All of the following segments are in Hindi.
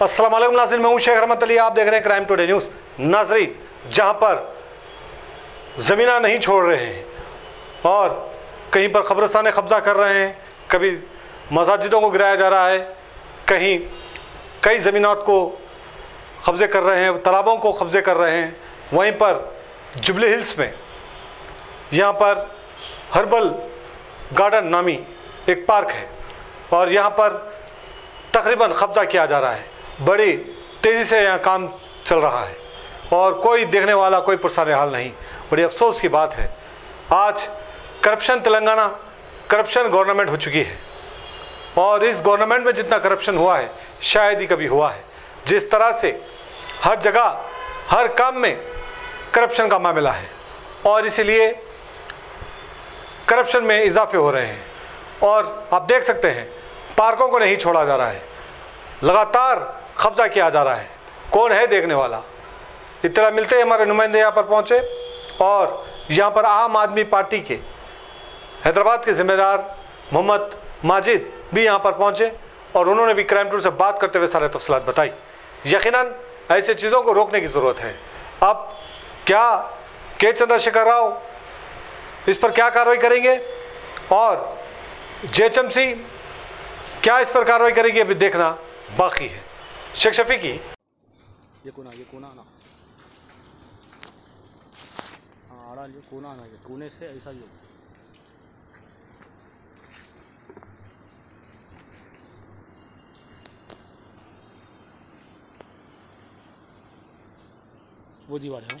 अस्सलाम वालेकुम नाज़रीन, मैं हूं शेख रमत अली। आप देख रहे हैं क्राइम टुडे न्यूज़। नाज़रीन, जहां पर ज़मीना नहीं छोड़ रहे हैं और कहीं पर ख़ब्रस्तान कब्ज़ा कर रहे हैं, कभी मस्जिदों को गिराया जा रहा है, कहीं कई ज़मीनात को कब्ज़े कर रहे हैं, तालाबों को कब्ज़े कर रहे हैं। वहीं पर जुबली हिल्स में यहाँ पर हर्बल गार्डन नामी एक पार्क है और यहाँ पर तकरीबन कब्ज़ा किया जा रहा है। बड़ी तेज़ी से यहाँ काम चल रहा है और कोई देखने वाला, कोई परेशान हाल नहीं। बड़ी अफसोस की बात है, आज करप्शन तेलंगाना करप्शन गवर्नमेंट हो चुकी है और इस गवर्नमेंट में जितना करप्शन हुआ है शायद ही कभी हुआ है। जिस तरह से हर जगह हर काम में करप्शन का मामला है और इसीलिए करप्शन में इजाफे हो रहे हैं। और आप देख सकते हैं पार्कों को नहीं छोड़ा जा रहा है, लगातार कब्जा किया जा रहा है। कौन है देखने वाला? इतना मिलते ही हमारे नुमाइंदे यहाँ पर पहुँचे और यहाँ पर आम आदमी पार्टी के हैदराबाद के जिम्मेदार मोहम्मद माजिद भी यहाँ पर पहुँचे और उन्होंने भी क्राइम टूड से बात करते हुए सारे तफसीलात बताई। यकीनन ऐसे चीज़ों को रोकने की ज़रूरत है। अब क्या के चंद्रशेखर राव इस पर क्या कार्रवाई करेंगे और जेएचएमसी क्या इस पर कार्रवाई करेगी, अभी देखना बाकी है। शेख शफी की ये कोने से ऐसा ही होगा। वो दीवार है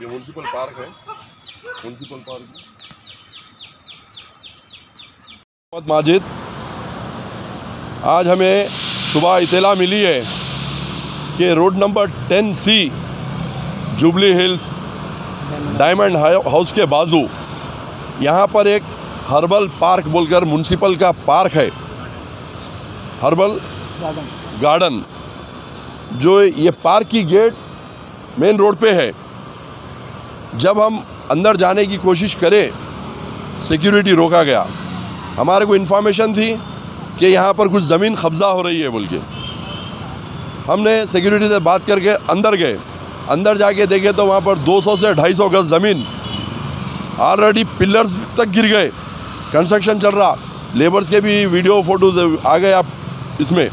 ये म्यूनसिपल पार्क है। म्यूनसिपल पार्क मोहम्मद माजिद, आज हमें सुबह इतला मिली है कि road number 10C Jubilee Hills diamond house के बाजू यहाँ पर एक हर्बल पार्क बोलकर म्यूनसिपल का पार्क है, हर्बल गार्डन, जो ये पार्क की गेट मेन रोड पे है। जब हम अंदर जाने की कोशिश करें, सिक्योरिटी रोका गया। हमारे को इन्फॉर्मेशन थी कि यहाँ पर कुछ ज़मीन कब्ज़ा हो रही है बोल के, हमने सिक्योरिटी से बात करके अंदर गए। अंदर जाके देखे तो वहाँ पर 200 से 250 गज ज़मीन ऑलरेडी पिलर्स तक गिर गए। कंस्ट्रक्शन चल रहा, लेबर्स के भी वीडियो फोटोज आ गए आप इसमें।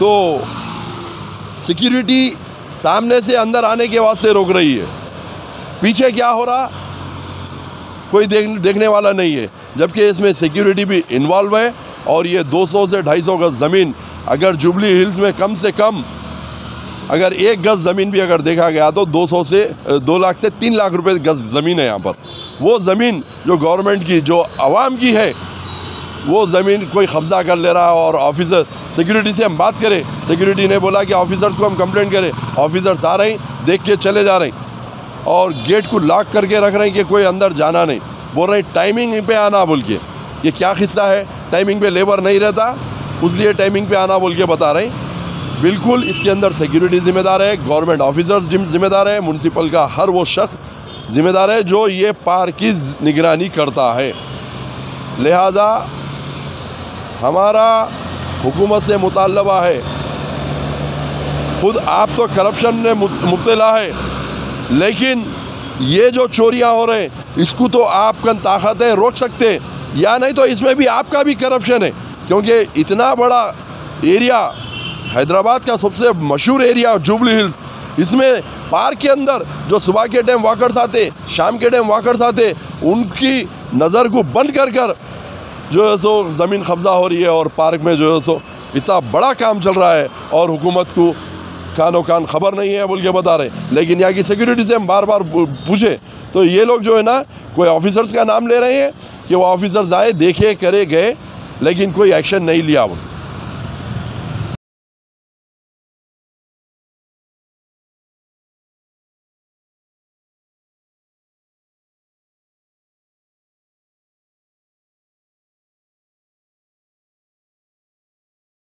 तो सिक्योरिटी सामने से अंदर आने के वास्ते रोक रही है, पीछे क्या हो रहा कोई देखने वाला नहीं है, जबकि इसमें सिक्योरिटी भी इन्वॉल्व है। और ये 200 से 250 गज ज़मीन, अगर जुबली हिल्स में कम से कम अगर एक गज ज़मीन भी अगर देखा गया तो 2 लाख से 3 लाख रुपए गज ज़मीन है यहाँ पर। वो ज़मीन जो गवर्नमेंट की, जो आवाम की है, वो ज़मीन कोई कब्ज़ा कर ले रहा है। और ऑफिसर, सिक्योरिटी से हम बात करें, सिक्योरिटी ने बोला कि ऑफिसर्स को हम कंप्लेंट करें। ऑफिसर्स आ रहे हैं, देख के चले जा रहे हैं और गेट को लॉक करके रख रहे हैं कि कोई अंदर जाना नहीं। बोल रहे हैं टाइमिंग पे आना बोल के। ये क्या खिस्सा है? टाइमिंग पे लेबर नहीं रहता, उसलिए टाइमिंग पे आना बोल के बता रहे हैं। बिल्कुल इसके अंदर सिक्योरिटी ज़िम्मेदार है, गवर्नमेंट ऑफिसर्स ज़िम्मेदार है, म्यूनसिपल का हर वो शख्स ज़िम्मेदार है जो ये पार्क की निगरानी करता है। लिहाजा हमारा हुकूमत से मुतालबा है, खुद आप तो करप्शन में मुब्तला है, लेकिन ये जो चोरियां हो रहे हैं इसको तो आप कन ताकत है रोक सकते हैं या नहीं, तो इसमें भी आपका भी करप्शन है। क्योंकि इतना बड़ा एरिया, हैदराबाद का सबसे मशहूर एरिया जुबली हिल्स, इसमें पार्क के अंदर जो सुबह के टाइम वॉकर्स आते, शाम के टाइम वॉकर्स आते, उनकी नज़र को बंद कर कर जो है सो ज़मीन कब्जा हो रही है और पार्क में जो है सो इतना बड़ा काम चल रहा है और हुकूमत को कानो कान खबर नहीं है बोल के बता रहे। लेकिन यहाँ की सिक्योरिटी से हम बार बार पूछे तो ये लोग जो है ना कोई ऑफिसर्स का नाम ले रहे हैं कि वो ऑफिसर्स आए, देखे, करे, गए, लेकिन कोई एक्शन नहीं लिया।